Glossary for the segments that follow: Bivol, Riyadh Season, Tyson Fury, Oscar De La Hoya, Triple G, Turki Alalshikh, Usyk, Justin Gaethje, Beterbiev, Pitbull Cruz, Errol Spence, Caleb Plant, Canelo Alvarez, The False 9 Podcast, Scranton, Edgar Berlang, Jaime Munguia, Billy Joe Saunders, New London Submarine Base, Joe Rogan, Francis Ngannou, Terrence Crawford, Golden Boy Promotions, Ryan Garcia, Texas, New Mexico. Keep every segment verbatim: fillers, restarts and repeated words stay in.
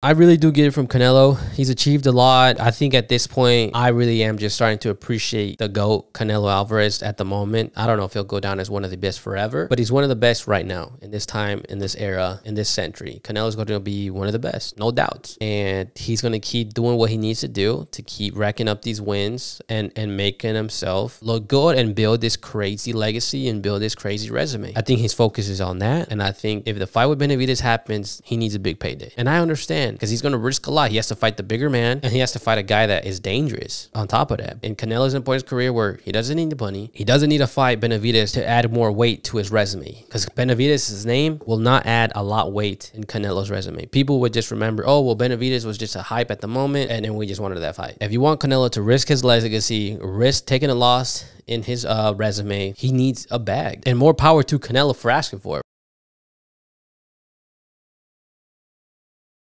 I really do get it from Canelo. He's achieved a lot. I think at this point, I really am just starting to appreciate the GOAT, Canelo Alvarez, at the moment. I don't know if he'll go down as one of the best forever, but he's one of the best right now in this time, in this era, in this century. Canelo's going to be one of the best, no doubt. And he's going to keep doing what he needs to do to keep racking up these wins and, and making himself look good and build this crazy legacy and build this crazy resume. I think his focus is on that. And I think if the fight with Benavidez happens, he needs a big payday. And I understand, because he's going to risk a lot. He has to fight the bigger man, and he has to fight a guy that is dangerous on top of that. And Canelo's in a point in his career where he doesn't need the money. He doesn't need to fight Benavidez to add more weight to his resume, because Benavidez's name will not add a lot weight in Canelo's resume. People would just remember, oh, well, Benavidez was just a hype at the moment, and then we just wanted that fight. If you want Canelo to risk his legacy, risk taking a loss in his uh, resume, he needs a bag. And more power to Canelo for asking for it.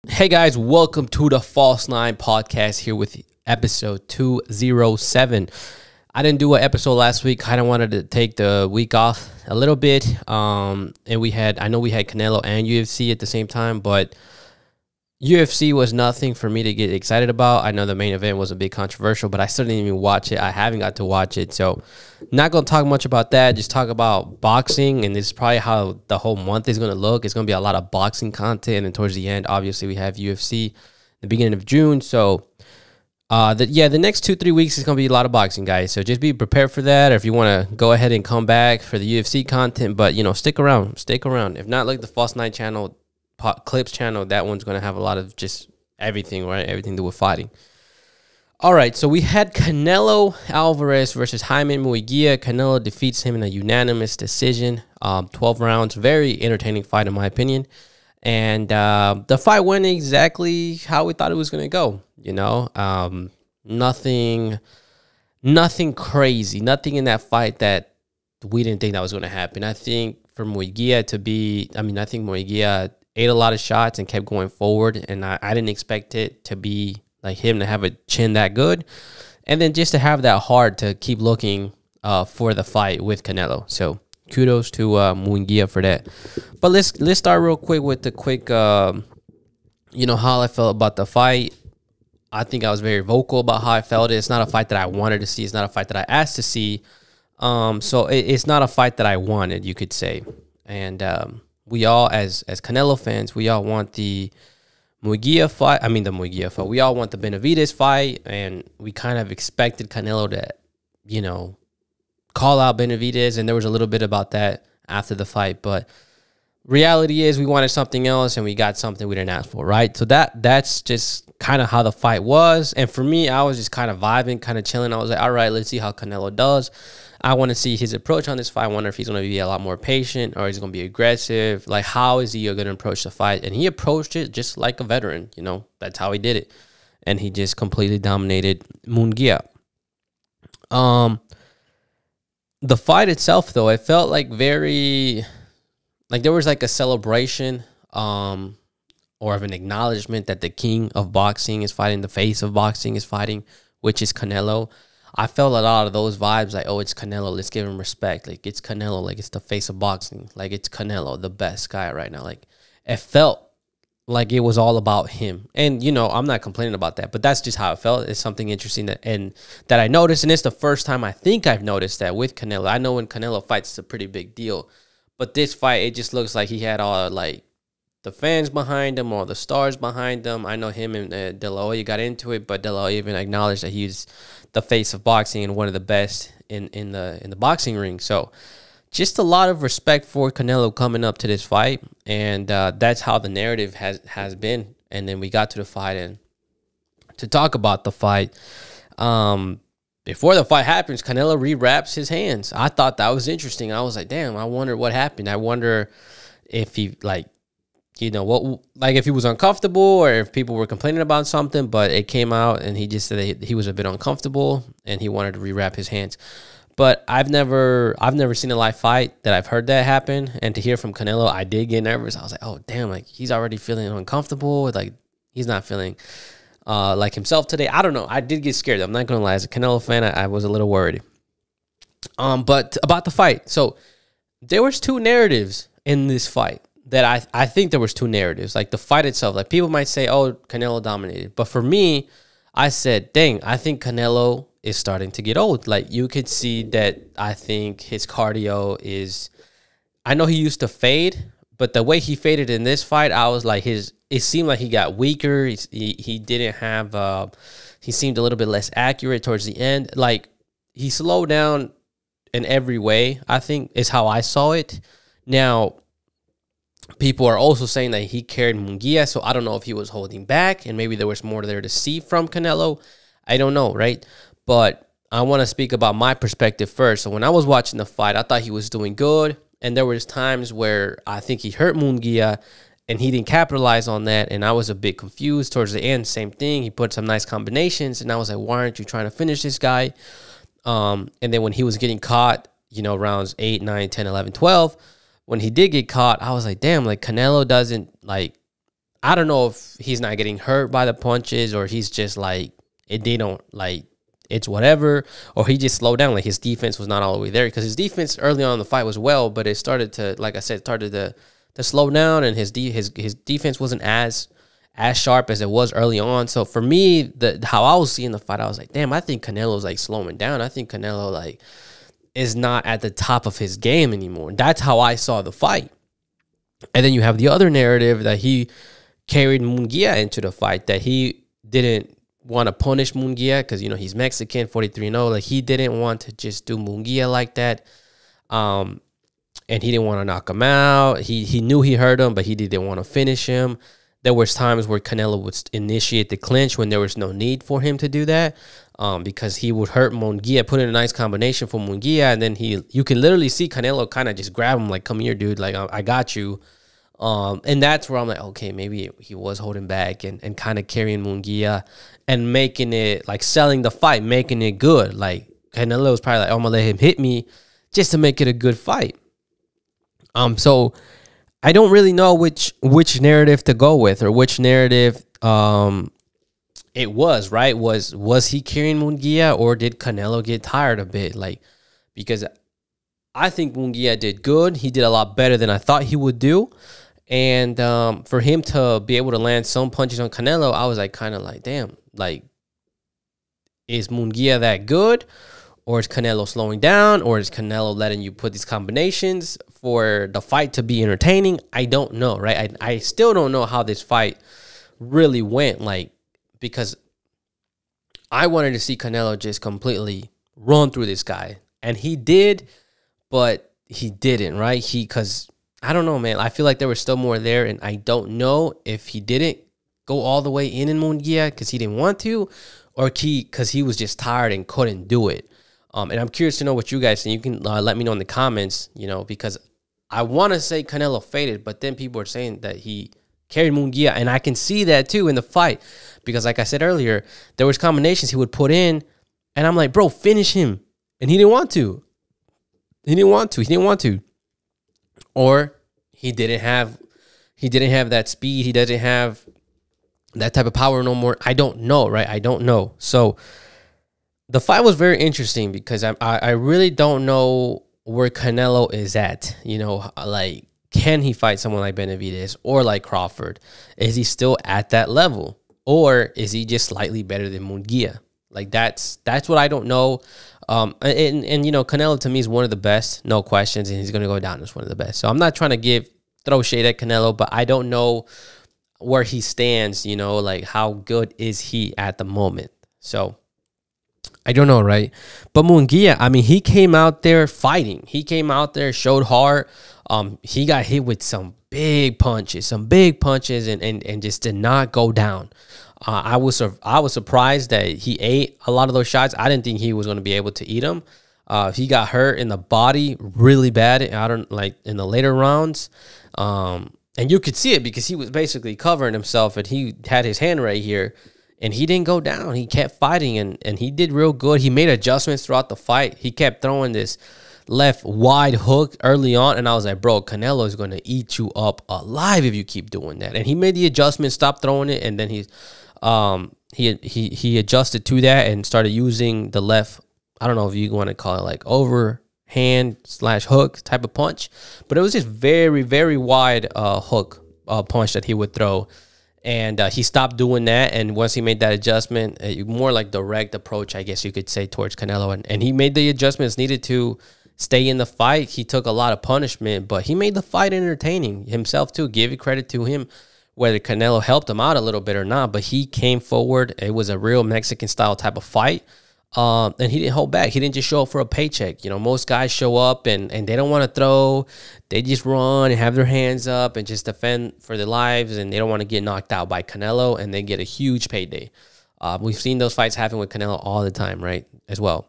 Hey guys, welcome to the False nine Podcast, here with episode two oh seven. I didn't do an episode last week. Kind of wanted to take the week off a little bit. Um, and we had, I know we had Canelo and U F C at the same time, but U F C was nothing for me to get excited about. I know the main event was a bit controversial, but I still didn't even watch it. I haven't got to watch it, so not going to talk much about that. Just talk about boxing, and this is probably how the whole month is going to look. It's going to be a lot of boxing content, and towards the end, obviously, we have U F C the beginning of June. So, uh, the, yeah, the next two, three weeks is going to be a lot of boxing, guys. So just be prepared for that, or if you want to go ahead and come back for the U F C content. But, you know, stick around. Stick around. If not, like the False nine channel, clips channel, that one's going to have a lot of just everything, right? Everything that we're fighting. All right, so we had Canelo Alvarez versus Jaime Munguia. Canelo defeats him in a unanimous decision, um, twelve rounds. Very entertaining fight, in my opinion. And uh, the fight went exactly how we thought it was going to go, you know? Um, nothing, nothing crazy, nothing in that fight that we didn't think that was going to happen. I think for Munguia to be, I mean, I think Munguia ate a lot of shots and kept going forward, and I, I didn't expect it to be like him to have a chin that good, and then just to have that hard to keep looking uh, for the fight with Canelo. So kudos to uh, Munguia for that. But let's let's start real quick with the quick, uh, you know, how I felt about the fight. I think I was very vocal about how I felt it. It's not a fight that I wanted to see. It's not a fight that I asked to see. Um, so it, it's not a fight that I wanted, you could say, and. Um, We all, as as Canelo fans, we all want the Munguia fight. I mean, the Munguia fight. We all want the Benavidez fight, and we kind of expected Canelo to, you know, call out Benavidez, and there was a little bit about that after the fight. But reality is we wanted something else, and we got something we didn't ask for, right? So that that's just kind of how the fight was. And for me, I was just kind of vibing, kind of chilling. I was like, all right, let's see how Canelo does. I want to see his approach on this fight. I wonder if he's going to be a lot more patient, or he's going to be aggressive. Like, how is he going to approach the fight? And he approached it just like a veteran, you know. That's how he did it. And he just completely dominated Munguia. Um, the fight itself, though, it felt like very, like there was like a celebration um, or of an acknowledgement that the king of boxing is fighting, the face of boxing is fighting, which is Canelo. I felt a lot of those vibes, like, oh, it's Canelo, let's give him respect. Like, it's Canelo, like, it's the face of boxing. Like, it's Canelo, the best guy right now. Like, it felt like it was all about him. And, you know, I'm not complaining about that, but that's just how it felt. It's something interesting that, and that I noticed, and it's the first time I think I've noticed that with Canelo. I know when Canelo fights, it's a pretty big deal. But this fight, it just looks like he had all, like, the fans behind him or the stars behind him. I know him and uh, De La Hoya got into it, but De La Hoya even acknowledged that he's the face of boxing and one of the best in, in the in the boxing ring. So just a lot of respect for Canelo coming up to this fight, and uh, that's how the narrative has, has been. And then we got to the fight, and to talk about the fight, um, before the fight happens, Canelo rewraps his hands. I thought that was interesting. I was like, damn, I wonder what happened. I wonder if he, like, you know, what, like if he was uncomfortable or if people were complaining about something, but it came out and he just said he, he was a bit uncomfortable and he wanted to rewrap his hands. But I've never, I've never seen a live fight that I've heard that happen. And to hear from Canelo, I did get nervous. I was like, oh, damn, like he's already feeling uncomfortable. Like he's not feeling uh, like himself today. I don't know. I did get scared. I'm not going to lie. As a Canelo fan, I, I was a little worried. Um, but about the fight. So there was two narratives in this fight. that I I think there was two narratives. Like the fight itself, like people might say, oh, Canelo dominated. But for me, I said, dang, I think Canelo is starting to get old. Like you could see that. I think his cardio is, I know he used to fade, but the way he faded in this fight, I was like, his, it seemed like he got weaker. He, he, he didn't have, uh, he seemed a little bit less accurate towards the end. Like he slowed down in every way, I think is how I saw it. Now, people are also saying that he carried Munguia, so I don't know if he was holding back and maybe there was more there to see from Canelo. I don't know, right? But I want to speak about my perspective first. So when I was watching the fight, I thought he was doing good, and there was times where I think he hurt Munguia, and he didn't capitalize on that, and I was a bit confused towards the end. Same thing. He put some nice combinations, and I was like, why aren't you trying to finish this guy? Um, and then when he was getting caught, you know, rounds eight, nine, ten, eleven, twelve, when he did get caught, I was like, damn, like Canelo doesn't, like, I don't know if he's not getting hurt by the punches or he's just like, it, they don't, like, it's whatever. Or he just slowed down. Like his defense was not all the way there because his defense early on in the fight was well, but it started to, like I said, started to, to slow down and his, de his, his defense wasn't as, as sharp as it was early on. So for me, the how I was seeing the fight, I was like, damn, I think Canelo's like slowing down. I think Canelo, like, is not at the top of his game anymore. That's how I saw the fight. And then you have the other narrative that he carried Munguia into the fight, that he didn't want to punish Munguia because, you know, he's Mexican, forty-three and oh. Like, he didn't want to just do Munguia like that. Um, and he didn't want to knock him out. He, he knew he hurt him, but he didn't want to finish him. There was times where Canelo would initiate the clinch when there was no need for him to do that, um, because he would hurt Munguia, put in a nice combination for Munguia, and then he, you can literally see Canelo kind of just grab him, like, come here, dude, like, I, I got you. Um, and that's where I'm like, okay, maybe he was holding back and, and kind of carrying Munguia and making it, like, selling the fight, making it good. Like, Canelo was probably like, oh, I'm going to let him hit me just to make it a good fight. Um, so... I don't really know which which narrative to go with or which narrative um, it was, right? Was was he carrying Munguia or did Canelo get tired a bit? Like, because I think Munguia did good. He did a lot better than I thought he would do. And um, for him to be able to land some punches on Canelo, I was like kind of like, damn, like, is Munguia that good? Or is Canelo slowing down? Or is Canelo letting you put these combinations for the fight to be entertaining? I don't know, right? I, I still don't know how this fight really went, like, because I wanted to see Canelo just completely run through this guy. And he did, but he didn't, right? He, because, I don't know, man. I feel like there was still more there, and I don't know if he didn't go all the way in in Munguia because he didn't want to, or he, because he was just tired and couldn't do it. Um, and I'm curious to know what you guys think. You can uh, let me know in the comments, you know, because I want to say Canelo faded, but then people are saying that he carried Munguia. And I can see that, too, in the fight, because like I said earlier, there was combinations he would put in. And I'm like, bro, finish him. And he didn't want to. He didn't want to. He didn't want to. Or he didn't have he didn't have that speed. He doesn't have that type of power no more. I don't know, right? I don't know. So the fight was very interesting because I, I I really don't know where Canelo is at. You know, like, can he fight someone like Benavidez or like Crawford? Is he still at that level? Or is he just slightly better than Munguia? Like, that's that's what I don't know. Um, and, and, and, you know, Canelo to me is one of the best, no questions, and he's going to go down as one of the best. So I'm not trying to give throw shade at Canelo, but I don't know where he stands, you know, like, how good is he at the moment? So I don't know, right? But Munguia, I mean, he came out there fighting. He came out there, showed hard. Um, he got hit with some big punches, some big punches, and and, and just did not go down. Uh, I was I was surprised that he ate a lot of those shots. I didn't think he was going to be able to eat them. Uh, he got hurt in the body really bad. I don't like in the later rounds, um, and you could see it because he was basically covering himself, and he had his hand right here. And he didn't go down. He kept fighting, and, and he did real good. He made adjustments throughout the fight. He kept throwing this left wide hook early on, and I was like, bro, Canelo is going to eat you up alive if you keep doing that. And he made the adjustment, stopped throwing it, and then he, um, he, he, he adjusted to that and started using the left, I don't know if you want to call it like overhand hand slash hook type of punch, but it was just very, very wide uh, hook uh, punch that he would throw. And uh, he stopped doing that. And once he made that adjustment, a more like direct approach, I guess you could say, towards Canelo. And, and he made the adjustments needed to stay in the fight. He took a lot of punishment, but he made the fight entertaining himself too. Give credit to him, whether Canelo helped him out a little bit or not, but he came forward. It was a real Mexican style type of fight. Um, and he didn't hold back. He didn't just show up for a paycheck. You know, most guys show up and, and they don't want to throw. They just run and have their hands up and just defend for their lives. And they don't want to get knocked out by Canelo and they get a huge payday. Uh, we've seen those fights happen with Canelo all the time, right, as well.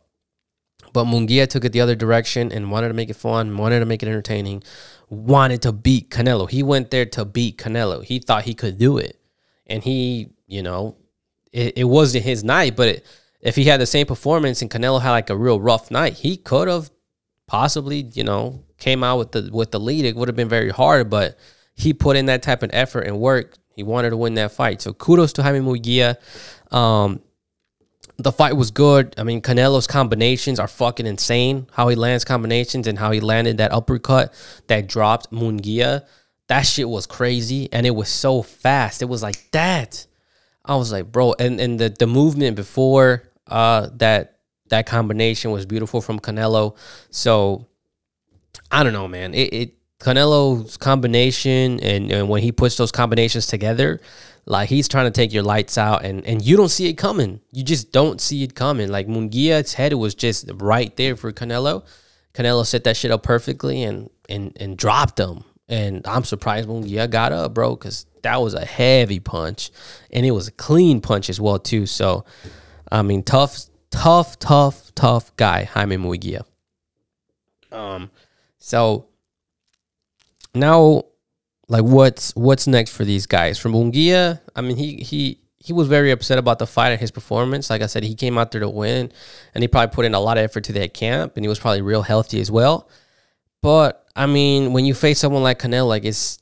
But Munguia took it the other direction and wanted to make it fun, wanted to make it entertaining, wanted to beat Canelo. He went there to beat Canelo. He thought he could do it. And he, you know, it, it wasn't his night, but it, if he had the same performance and Canelo had like a real rough night, he could have possibly, you know, came out with the with the lead. It would have been very hard, but he put in that type of effort and work. He wanted to win that fight. So kudos to Jaime Munguia. Um, the fight was good. I mean, Canelo's combinations are fucking insane. How he lands combinations and how he landed that uppercut that dropped Munguia. That shit was crazy. And it was so fast. It was like that. I was like, bro. And, and the, the movement before... Uh, that that combination was beautiful from Canelo. So I don't know, man. It, it Canelo's combination and, and when he puts those combinations together, like he's trying to take your lights out, and and you don't see it coming. You just don't see it coming. Like Munguia's head was just right there for Canelo. Canelo set that shit up perfectly and and and dropped him. And I'm surprised Munguia got up, bro, because that was a heavy punch, and it was a clean punch as well too. So. I mean, tough, tough, tough, tough guy, Jaime Munguia. Um, so now, like, what's what's next for these guys? From Munguia, I mean, he he he was very upset about the fight and his performance. Like I said, he came out there to win, and he probably put in a lot of effort to that camp, and he was probably real healthy as well. But I mean, when you face someone like Canelo, like it's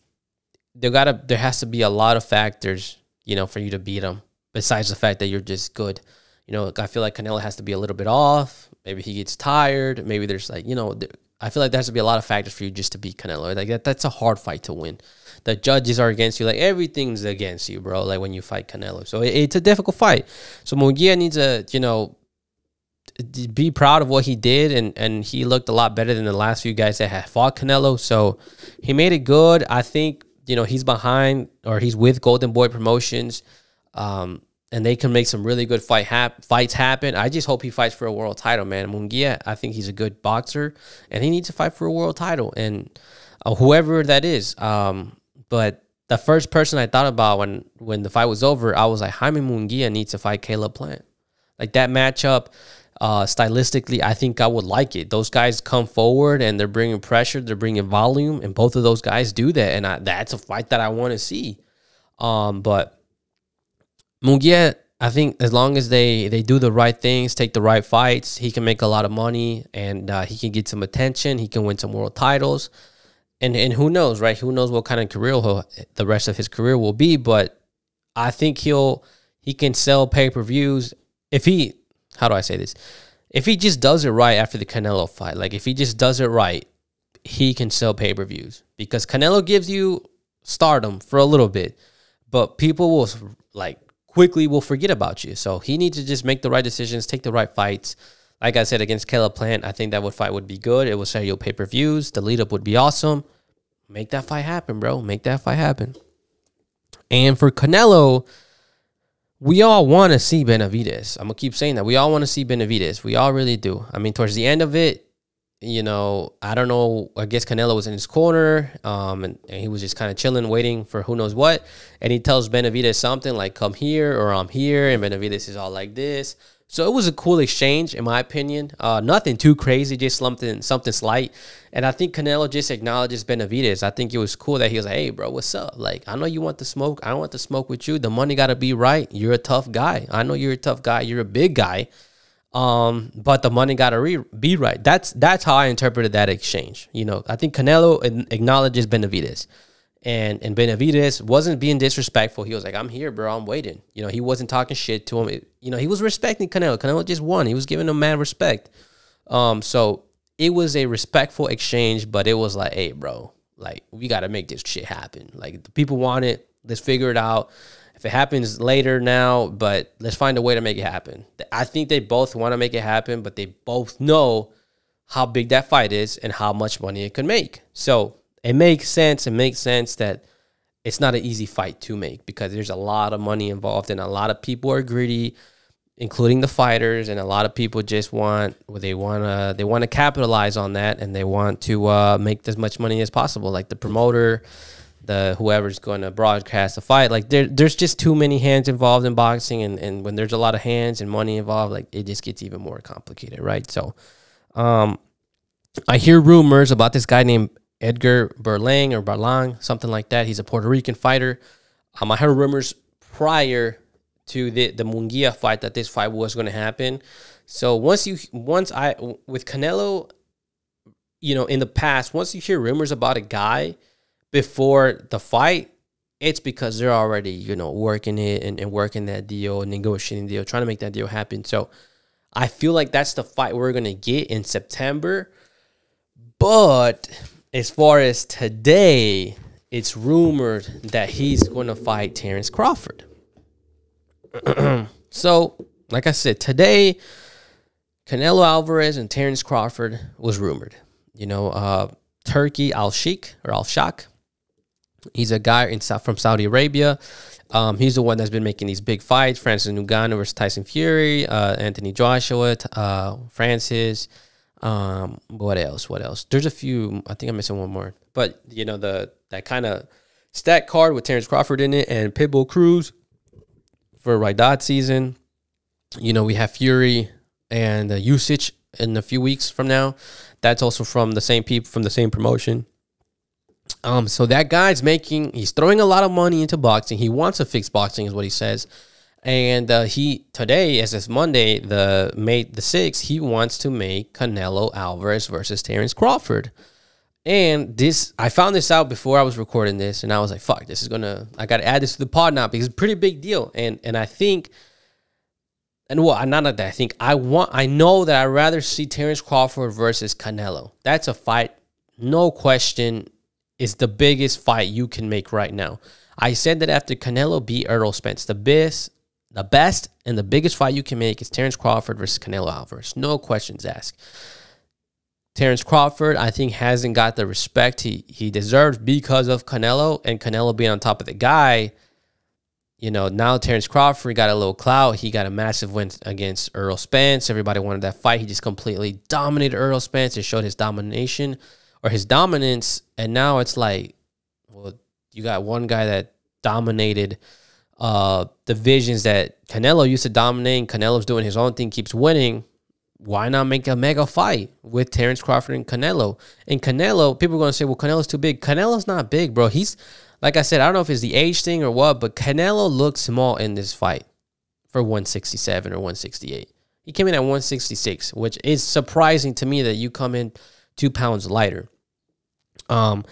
there gotta there has to be a lot of factors, you know, for you to beat him. Besides the fact that you're just good. You know, I feel like Canelo has to be a little bit off. Maybe he gets tired. Maybe there's like, you know, I feel like there has to be a lot of factors for you just to beat Canelo. Like, that, that's a hard fight to win. The judges are against you. Like, everything's against you, bro, like when you fight Canelo. So it, it's a difficult fight. So Munguia needs to, you know, be proud of what he did. And, and he looked a lot better than the last few guys that had fought Canelo. So he made it good. I think, you know, he's behind or he's with Golden Boy Promotions. Um... And they can make some really good fight hap fights happen. I just hope he fights for a world title, man. Munguia, I think he's a good boxer, and he needs to fight for a world title, and uh, whoever that is. Um, but the first person I thought about when when the fight was over, I was like, Jaime Munguia needs to fight Caleb Plant. Like that matchup, uh, stylistically, I think I would like it. Those guys come forward and they're bringing pressure, they're bringing volume, and both of those guys do that, and I, that's a fight that I want to see. Um, but. Munguia, I think as long as they, they do the right things, take the right fights, he can make a lot of money, and uh, he can get some attention. He can win some world titles. And and who knows, right? Who knows what kind of career he'll, the rest of his career will be. But I think he'll he can sell pay-per-views. If he, how do I say this? If he just does it right after the Canelo fight, like if he just does it right, he can sell pay-per-views. Because Canelo gives you stardom for a little bit, but people will, like, quickly will forget about you. So he needs to just make the right decisions, take the right fights. Like I said, against Caleb Plant, I think that would fight would be good. It would sell your pay-per-views. The lead-up would be awesome. Make that fight happen, bro. Make that fight happen. And for Canelo, we all want to see Benavidez. I'm going to keep saying that. We all want to see Benavidez. We all really do. I mean, towards the end of it, you know, I don't know. I guess Canelo was in his corner, um, and, and he was just kind of chilling, waiting for who knows what. And he tells Benavidez something like, come here, or I'm here. And Benavidez is all like this. So it was a cool exchange, in my opinion. Uh, nothing too crazy, just something something slight. And I think Canelo just acknowledges Benavidez. I think it was cool that he was like, hey, bro, what's up? Like, I know you want the smoke. I want the smoke with you. The money got to be right. You're a tough guy. I know you're a tough guy. You're a big guy. Um, but the money gotta re be right. That's that's how I interpreted that exchange. You know, I think Canelo acknowledges Benavidez, and and Benavidez wasn't being disrespectful. He was like, "I'm here, bro. I'm waiting." You know, he wasn't talking shit to him. It, you know, he was respecting Canelo. Canelo just won. He was giving him mad respect. Um, so it was a respectful exchange, but it was like, hey, bro, like, we got to make this shit happen. Like, the people want it. Let's figure it out. If it happens later now, but let's find a way to make it happen. I think they both want to make it happen, but they both know how big that fight is and how much money it could make. So it makes sense. It makes sense that it's not an easy fight to make because there's a lot of money involved and a lot of people are greedy, including the fighters, and a lot of people just want, well, they want to they want to capitalize on that, and they want to uh, make as much money as possible. Like the promoter, the whoever's going to broadcast the fight, like there, there's just too many hands involved in boxing, and, and when there's a lot of hands and money involved, like it just gets even more complicated, right? So um, I hear rumors about this guy named Edgar Berlang or Berlang, something like that. He's a Puerto Rican fighter. Um, I heard rumors prior to the the Munguia fight that this fight was going to happen. So once you once I with Canelo, you know, in the past, once you hear rumors about a guy before the fight, it's because they're already, you know, working it and, and working that deal, negotiating the deal, trying to make that deal happen. So I feel like that's the fight we're going to get in September. But as far as today, it's rumored that he's going to fight Terrence Crawford. So, like I said, today, Canelo Alvarez and Terrence Crawford was rumored. You know, uh, Turki Alalshikh or Alalshikh, he's a guy in, from Saudi Arabia. Um, he's the one that's been making these big fights: Francis Ngannou versus Tyson Fury, uh, Anthony Joshua, uh, Francis. Um, what else? What else? There's a few. I think I'm missing one more. But you know, the that kind of stat card with Terrence Crawford in it and Pitbull Cruz for Riyadh Season. You know, we have Fury and uh, Usyk in a few weeks from now. That's also from the same people, from the same promotion. Um, so that guy's making, he's throwing a lot of money into boxing. He wants to fix boxing, is what he says. And uh, he today, as it's Monday, the May the sixth, he wants to make Canelo Alvarez versus Terrence Crawford. And this, I found this out before I was recording this, and I was like, fuck, this is gonna, I gotta add this to the pod now because it's a pretty big deal. And and I think, and well, not that I think, I want, I know that I'd rather see Terrence Crawford versus Canelo. That's a fight, no question, is the biggest fight you can make right now. I said that after Canelo beat Errol Spence, the best, the best and the biggest fight you can make is Terrence Crawford versus Canelo Alvarez. No questions asked. Terrence Crawford, I think, hasn't got the respect he, he deserves because of Canelo, and Canelo being on top of the guy. You know, now Terrence Crawford got a little clout. He got a massive win against Errol Spence. Everybody wanted that fight. He just completely dominated Errol Spence and showed his domination or his dominance. And now it's like, well, you got one guy that dominated uh, divisions that Canelo used to dominate. And Canelo's doing his own thing, keeps winning. Why not make a mega fight with Terrence Crawford and Canelo? And Canelo, people are going to say, well, Canelo's too big. Canelo's not big, bro. He's, like I said, I don't know if it's the age thing or what, but Canelo looked small in this fight for one sixty-seven or one sixty-eight. He came in at one sixty-six, which is surprising to me that you come in two pounds lighter. Um,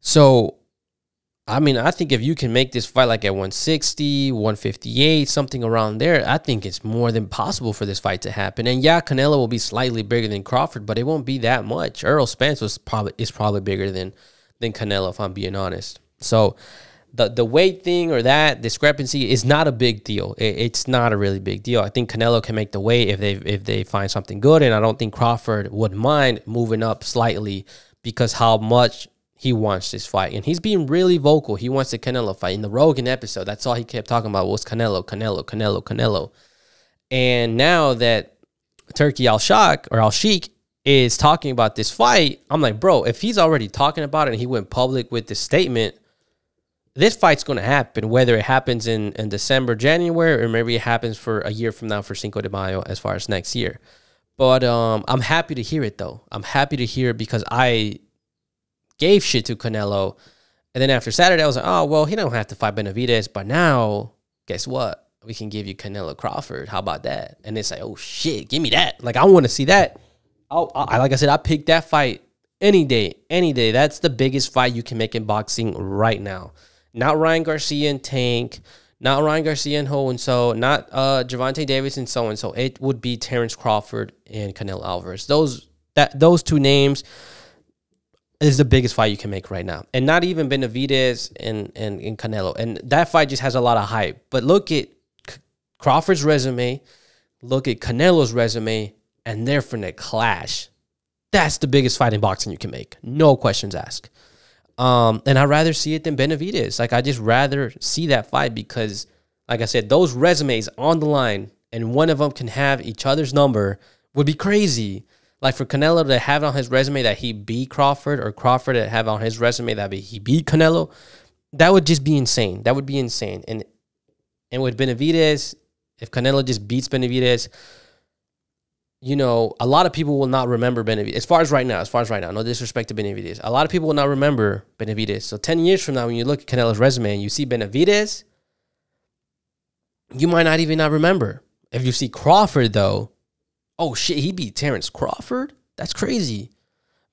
so, I mean, I think if you can make this fight like at one sixty, one fifty-eight, something around there, I think it's more than possible for this fight to happen. And yeah, Canelo will be slightly bigger than Crawford, but it won't be that much. Errol Spence was probably is probably bigger than than Canelo, if I'm being honest. So the the weight thing or that discrepancy is not a big deal. It, it's not a really big deal. I think Canelo can make the weight if they if they find something good, and I don't think Crawford would mind moving up slightly because how much he wants this fight. And he's being really vocal. He wants the Canelo fight. In the Rogan episode, that's all he kept talking about was Canelo, Canelo, Canelo, Canelo. And now that Turki Alalshikh or Alalshikh is talking about this fight, I'm like, bro, if he's already talking about it and he went public with this statement, this fight's going to happen, whether it happens in, in December, January, or maybe it happens for a year from now for Cinco de Mayo as far as next year. But um, I'm happy to hear it, though. I'm happy to hear it because I gave shit to Canelo. And then after Saturday, I was like, oh, well, he don't have to fight Benavidez. But now, guess what? We can give you Canelo Crawford. How about that? And it's like, oh, shit, give me that. Like, I want to see that. Oh, I, like I said, I picked that fight any day, any day. That's the biggest fight you can make in boxing right now. Not Ryan Garcia and Tank, not Ryan Garcia and Ho and so, not uh, Gervonta Davis and so and so. It would be Terrence Crawford and Canelo Alvarez. Those that those two names is the biggest fight you can make right now. And not even Benavidez and, and, and Canelo. And that fight just has a lot of hype. But look at Crawford's resume, look at Canelo's resume, and they're finna clash. That's the biggest fight in boxing you can make. No questions asked. Um, and I'd rather see it than Benavidez. Like, I just rather see that fight because, like I said, those resumes on the line and one of them can have each other's number would be crazy. Like, for Canelo to have it on his resume that he beat Crawford, or Crawford to have it on his resume that he beat Canelo, that would just be insane. That would be insane. And and with Benavidez, if Canelo just beats Benavidez, you know, a lot of people will not remember Benavidez. As far as right now, as far as right now, no disrespect to Benavidez. A lot of people will not remember Benavidez. So ten years from now, when you look at Canelo's resume and you see Benavidez, you might not even not remember. If you see Crawford, though, oh, shit, he beat Terrence Crawford? That's crazy.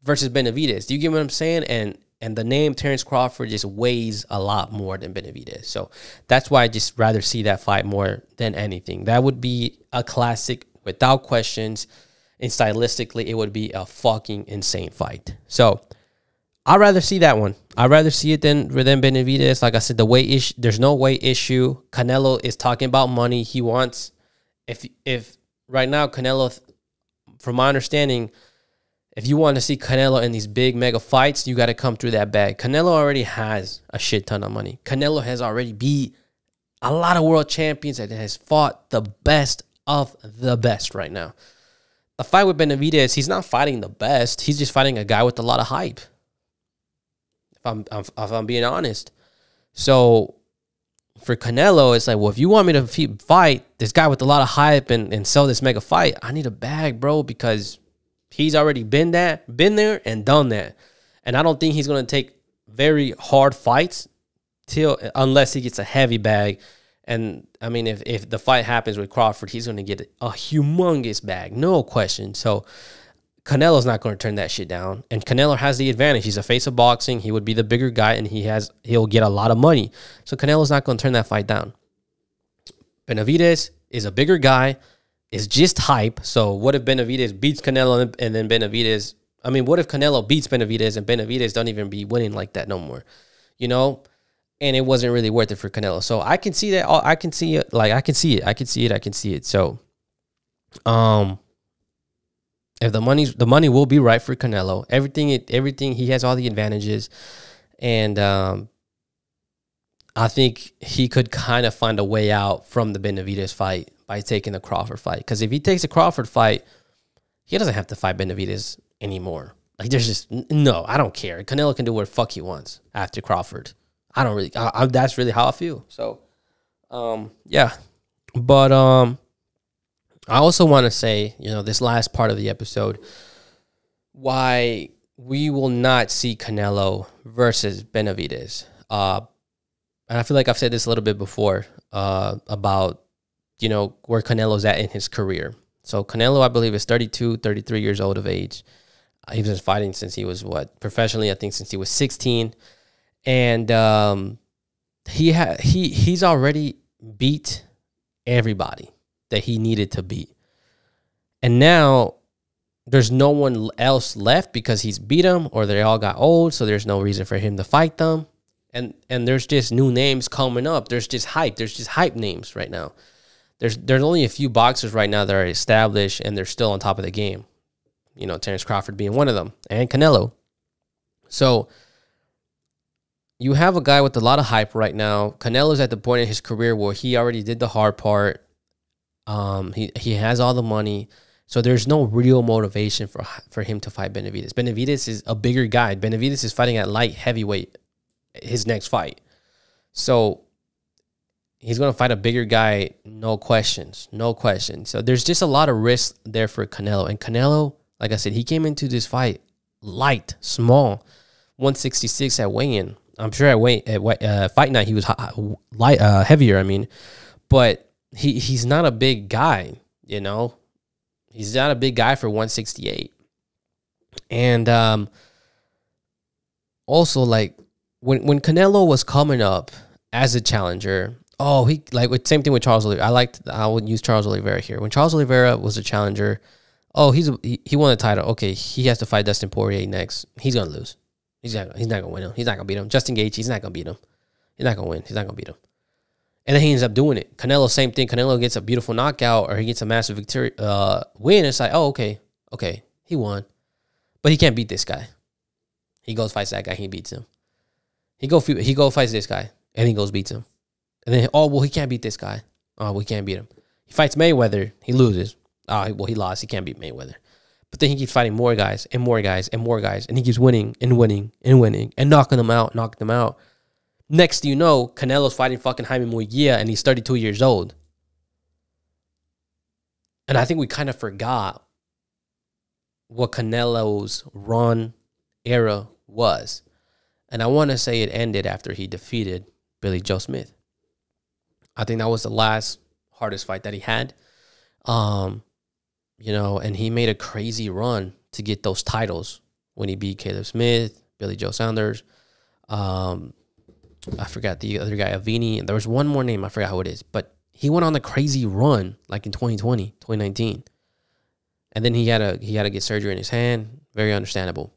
Versus Benavidez. Do you get what I'm saying? And and the name Terrence Crawford just weighs a lot more than Benavidez. So that's why I just rather see that fight more than anything. That would be a classic without questions. And stylistically, it would be a fucking insane fight. So I'd rather see that one. I'd rather see it than, than Benavidez. Like I said, the weight issue, there's no weight issue. Canelo is talking about money. He wants, if if... right now, Canelo, from my understanding, if you want to see Canelo in these big mega fights, you got to come through that bag. Canelo already has a shit ton of money. Canelo has already beat a lot of world champions and has fought the best of the best right now. The fight with Benavidez, he's not fighting the best. He's just fighting a guy with a lot of hype, if I'm, if I'm being honest. So for Canelo, it's like, well, if you want me to fight this guy with a lot of hype and, and sell this mega fight, I need a bag, bro, because he's already been that, been there and done that. And I don't think he's going to take very hard fights till unless he gets a heavy bag. And, I mean, if, if the fight happens with Crawford, he's going to get a humongous bag, no question. So Canelo's not going to turn that shit down. And Canelo has the advantage. He's a face of boxing. He would be the bigger guy, and he has, he'll get a lot of money. So Canelo's not going to turn that fight down. Benavidez is a bigger guy, is just hype. So what if Benavidez beats Canelo and then Benavidez... I mean, what if Canelo beats Benavidez and Benavidez don't even be winning like that no more? You know? And it wasn't really worth it for Canelo. So I can see that. I can see it. Like, I can see it. I can see it. I can see it. So, um... if the money's the money will be right for Canelo, everything everything he has all the advantages, and um, I think he could kind of find a way out from the Benavidez fight by taking the Crawford fight. Because if he takes the Crawford fight, he doesn't have to fight Benavidez anymore. Like, there's just no, I don't care. Canelo can do what the fuck he wants after Crawford. I don't really. I, I, that's really how I feel. So, um, yeah, but um. I also want to say, you know, this last part of the episode, why we will not see Canelo versus Benavidez. Uh, and I feel like I've said this a little bit before uh, about, you know, where Canelo's at in his career. So Canelo, I believe, is thirty-two, thirty-three years old of age. Uh, he was fighting since he was, what, professionally, I think since he was sixteen. And um, he ha he he's already beat everybody that he needed to beat. And now there's no one else left because he's beat them or they all got old, so there's no reason for him to fight them. And and there's just new names coming up. There's just hype. There's just hype names right now. There's there's only a few boxers right now that are established and they're still on top of the game. You know, Terrence Crawford being one of them, and Canelo. So you have a guy with a lot of hype right now. Canelo's at the point in his career where he already did the hard part. Um, he, he has all the money, so there's no real motivation for for him to fight Benavidez. Benavidez is a bigger guy. Benavidez is fighting at light heavyweight his next fight. So he's going to fight a bigger guy, no questions, no questions. So there's just a lot of risk there for Canelo. And Canelo, like I said, he came into this fight light, small, one sixty-six at weigh-in. I'm sure at, weigh, at uh, fight night he was high, light, uh, heavier, I mean, but... He he's not a big guy, you know. He's not a big guy for one sixty-eight. And um also, like, when when Canelo was coming up as a challenger, oh, he like with same thing with Charles Oliveira. I liked I would use Charles Oliveira here. When Charles Oliveira was a challenger, oh, he's a, he, he won a title. Okay, he has to fight Dustin Poirier next. He's going to lose. He's not, he's not going to win him. He's not going to beat him. Justin Gaethje, he's not going to beat him. He's not going to win. He's not going to beat him. And then he ends up doing it. Canelo, same thing. Canelo gets a beautiful knockout or he gets a massive victory, uh, win. It's like, oh, okay, okay, he won. But he can't beat this guy. He goes fights that guy. He beats him. He go he go fights this guy and he goes beats him. And then, oh, well, he can't beat this guy. Oh, well, he can't beat him. He fights Mayweather. He loses. Oh, well, he lost. He can't beat Mayweather. But then he keeps fighting more guys and more guys and more guys. And he keeps winning and winning and winning and knocking them out, knocking them out. Next thing you know, Canelo's fighting fucking Jaime Munguia and he's thirty-two years old. And I think we kind of forgot what Canelo's run era was. And I want to say it ended after he defeated Billy Joe Smith. I think that was the last hardest fight that he had. Um, you know, and he made a crazy run to get those titles when he beat Caleb Smith, Billy Joe Saunders. Um, I forgot the other guy, Avini. And there was one more name. I forgot who it is. But he went on the crazy run like in twenty twenty, twenty nineteen. And then he had a, he had to get surgery in his hand. Very understandable.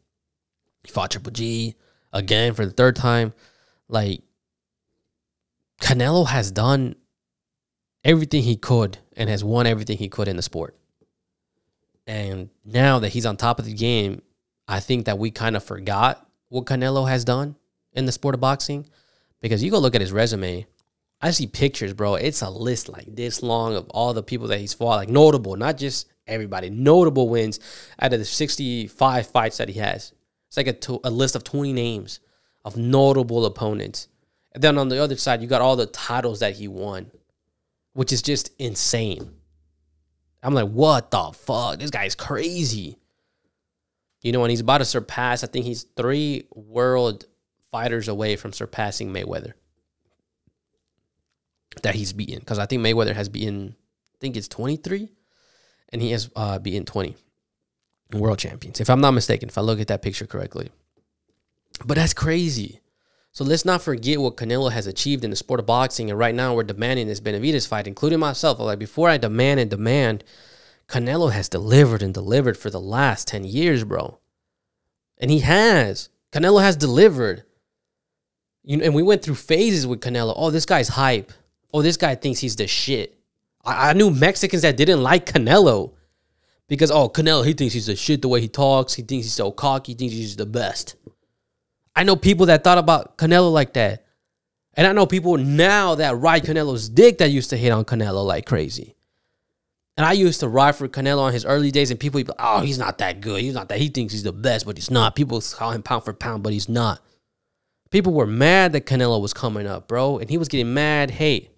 He fought Triple G again for the third time. Like, Canelo has done everything he could and has won everything he could in the sport. And now that he's on top of the game, I think that we kind of forgot what Canelo has done in the sport of boxing. Because you go look at his resume, I see pictures, bro. It's a list like this long of all the people that he's fought. Like, notable, not just everybody. Notable wins out of the sixty-five fights that he has. It's like a, to a list of twenty names of notable opponents. And then on the other side, you got all the titles that he won, which is just insane. I'm like, what the fuck? This guy's crazy. You know, and he's about to surpass, I think he's three world fighters away from surpassing Mayweather that he's beaten. Because I think Mayweather has beaten, I think it's twenty-three, and he has uh, beaten twenty world champions, if I'm not mistaken, if I look at that picture correctly. But that's crazy. So let's not forget what Canelo has achieved in the sport of boxing. And right now we're demanding this Benavidez fight, including myself. I'm like, before I demand and demand, Canelo has delivered and delivered for the last ten years, bro. And he has. Canelo has delivered. You know, and we went through phases with Canelo. Oh, this guy's hype. Oh, this guy thinks he's the shit. I, I knew Mexicans that didn't like Canelo. Because, oh, Canelo, he thinks he's the shit the way he talks. He thinks he's so cocky. He thinks he's the best. I know people that thought about Canelo like that. And I know people now that ride Canelo's dick that used to hate on Canelo like crazy. And I used to ride for Canelo on his early days. And people would be like, oh, he's not that good. He's not that. He thinks he's the best, but he's not. People call him pound for pound, but he's not. People were mad that Canelo was coming up, bro. And he was getting mad hate.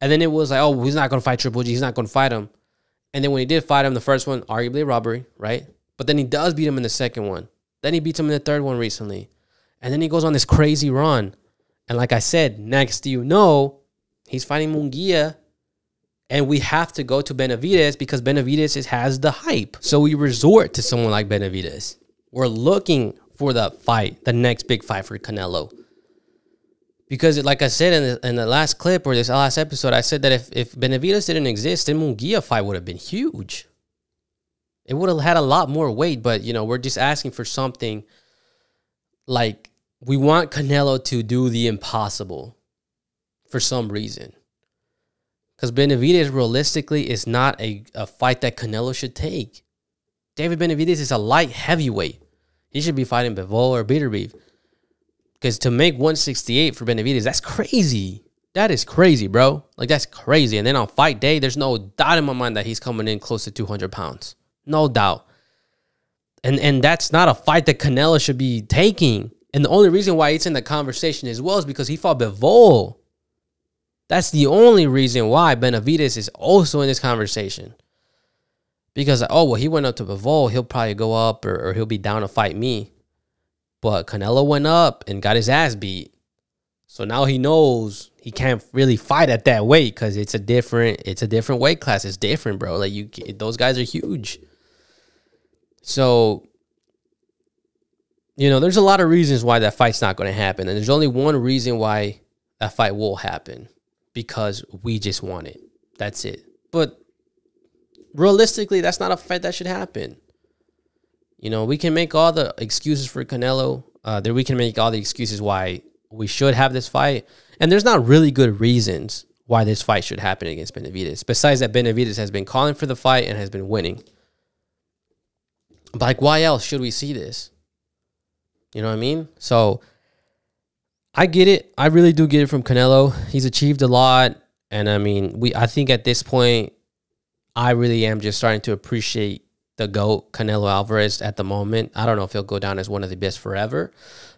And then it was like, oh, he's not going to fight Triple G. He's not going to fight him. And then when he did fight him, the first one, arguably robbery, right? But then he does beat him in the second one. Then he beats him in the third one recently. And then he goes on this crazy run. And like I said, next do you know, he's fighting Munguia. And we have to go to Benavidez because Benavidez is, has the hype. So we resort to someone like Benavidez. We're looking for the fight, the next big fight for Canelo. Because like I said in the, in the last clip or this last episode, I said that if, if Benavidez didn't exist, then Munguia fight would have been huge. It would have had a lot more weight, but, you know, we're just asking for something. Like, we want Canelo to do the impossible for some reason. Because Benavidez, realistically, is not a, a fight that Canelo should take. David Benavidez is a light heavyweight. He should be fighting Bivol or Beterbiev. Because to make one sixty-eight for Benavidez, that's crazy. That is crazy, bro. Like, that's crazy. And then on fight day, there's no doubt in my mind that he's coming in close to two hundred pounds. No doubt. And and that's not a fight that Canelo should be taking. And the only reason why it's in the conversation as well is because he fought Bivol. That's the only reason why Benavidez is also in this conversation. Because, oh, well, he went up to Bivol. He'll probably go up or, or he'll be down to fight me. But Canelo went up and got his ass beat. So now he knows he can't really fight at that weight because it's a different, it's a different weight class. It's different, bro. Like, you, those guys are huge. So, you know, there's a lot of reasons why that fight's not going to happen. And there's only one reason why that fight will happen. Because we just want it. That's it. But realistically, that's not a fight that should happen. You know, we can make all the excuses for Canelo. Uh, that we can make all the excuses why we should have this fight. And there's not really good reasons why this fight should happen against Benavidez. Besides that, Benavidez has been calling for the fight and has been winning. But, like, why else should we see this? You know what I mean? So, I get it. I really do get it from Canelo. He's achieved a lot. And, I mean, we. I think at this point, I really am just starting to appreciate the GOAT, Canelo Alvarez, at the moment. I don't know if he'll go down as one of the best forever,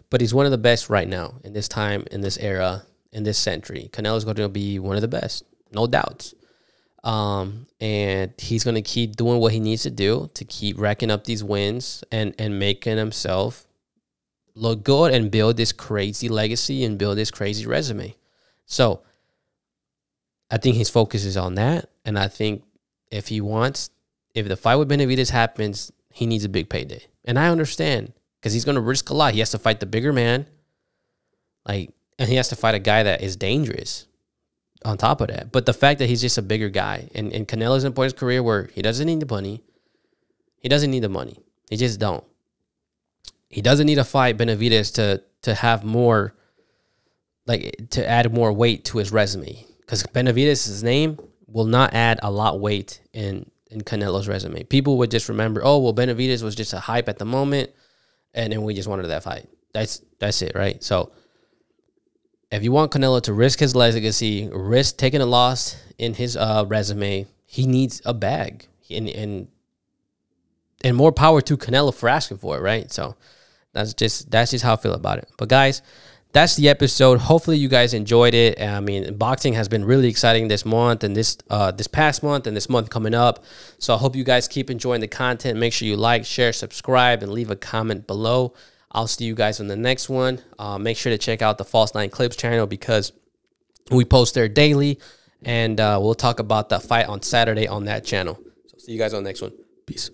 but he's one of the best right now in this time, in this era, in this century. Canelo's going to be one of the best, no doubts. Um, and he's going to keep doing what he needs to do to keep racking up these wins and, and making himself look good and build this crazy legacy and build this crazy resume. So I think his focus is on that. And I think if he wants, if the fight with Benavidez happens, he needs a big payday. And I understand, because he's going to risk a lot. He has to fight the bigger man. Like, and he has to fight a guy that is dangerous on top of that. But the fact that he's just a bigger guy, and, and Canelo's in a point in his career where he doesn't need the money. He doesn't need the money. He just don't. He doesn't need to fight Benavidez to, to have more, like, to add more weight to his resume. Because Benavidez's name will not add a lot of weight in in Canelo's resume. People would just remember, oh, well, Benavidez was just a hype at the moment, and then we just wanted that fight. That's that's it, right? So if you want Canelo to risk his legacy, risk taking a loss in his uh, resume, he needs a bag. And, and, and more power to Canelo for asking for it, right? So that's just that's just how I feel about it. But guys, that's the episode. Hopefully you guys enjoyed it. I mean, boxing has been really exciting this month and this uh, this past month and this month coming up. So I hope you guys keep enjoying the content. Make sure you like, share, subscribe, and leave a comment below. I'll see you guys on the next one. Uh, make sure to check out the False nine Clips channel, because we post there daily. And uh, we'll talk about the fight on Saturday on that channel. So see you guys on the next one. Peace.